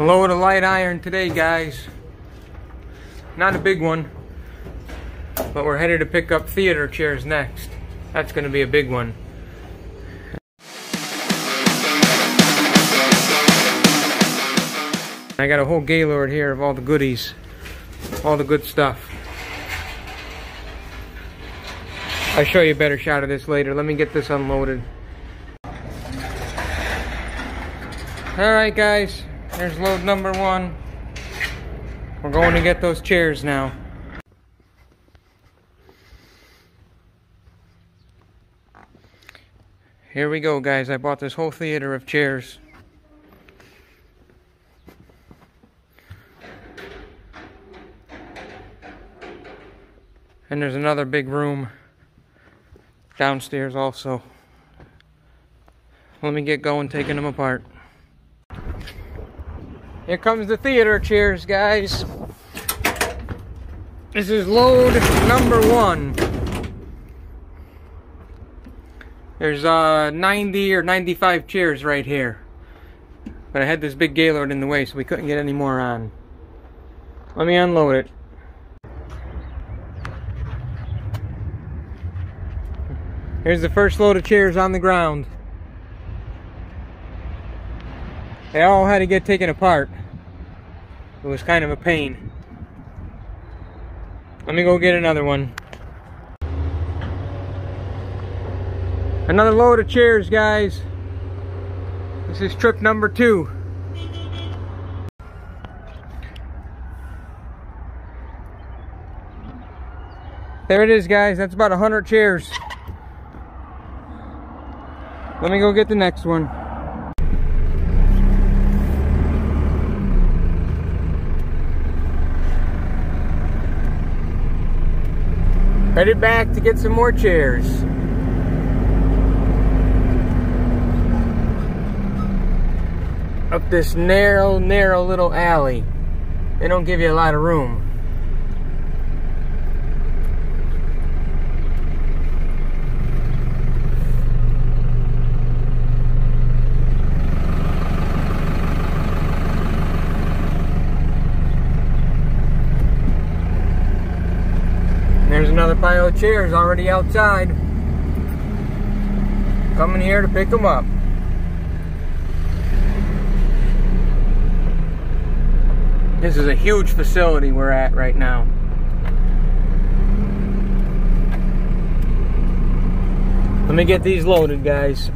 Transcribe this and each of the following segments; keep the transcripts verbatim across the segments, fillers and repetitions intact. A load of light iron today, guys. Not a big one, but we're headed to pick up theater chairs next. That's going to be a big one. I got a whole Gaylord here of all the goodies, all the good stuff. I'll show you a better shot of this later. Let me get this unloaded. Alright guys, there's load number one. We're going to get those chairs now. Here we go, guys. I bought this whole theater of chairs. And there's another big room downstairs also. Let me get going taking them apart. Here comes the theater chairs, guys. This is load number one. There's uh, ninety or ninety-five chairs right here. But I had this big Gaylord in the way, so we couldn't get any more on. Let me unload it. Here's the first load of chairs on the ground. They all had to get taken apart. It was kind of a pain. Let me go get another one. Another load of chairs, guys. This is trip number two. There it is, guys. That's about one hundred chairs. Let me go get the next one. Headed back to get some more chairs. Up this narrow, narrow little alley. They don't give you a lot of room. Another pile of chairs already outside. Coming here to pick them up. This is a huge facility we're at right now. Let me get these loaded, guys.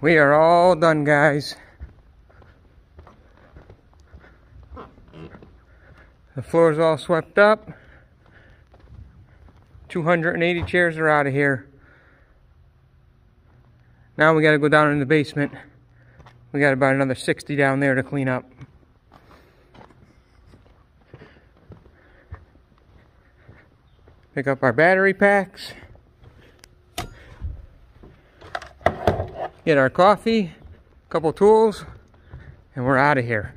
We are all done, guys. The floor's all swept up. two hundred eighty chairs are out of here. Now we gotta go down in the basement. We got about another sixty down there to clean up. Pick up our battery packs. Get our coffee, a couple tools, and we're out of here.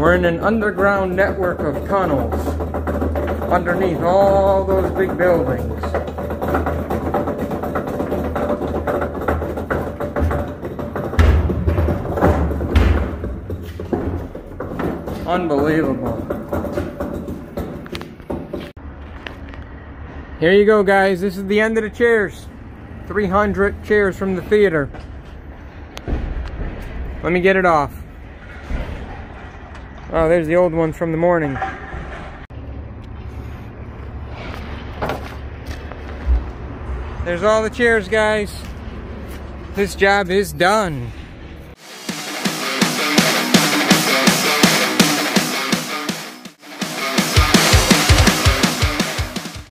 We're in an underground network of tunnels underneath all those big buildings. Unbelievable. Here you go, guys. This is the end of the chairs. three hundred chairs from the theater. Let me get it off. Oh, there's the old ones from the morning. There's all the chairs, guys. This job is done.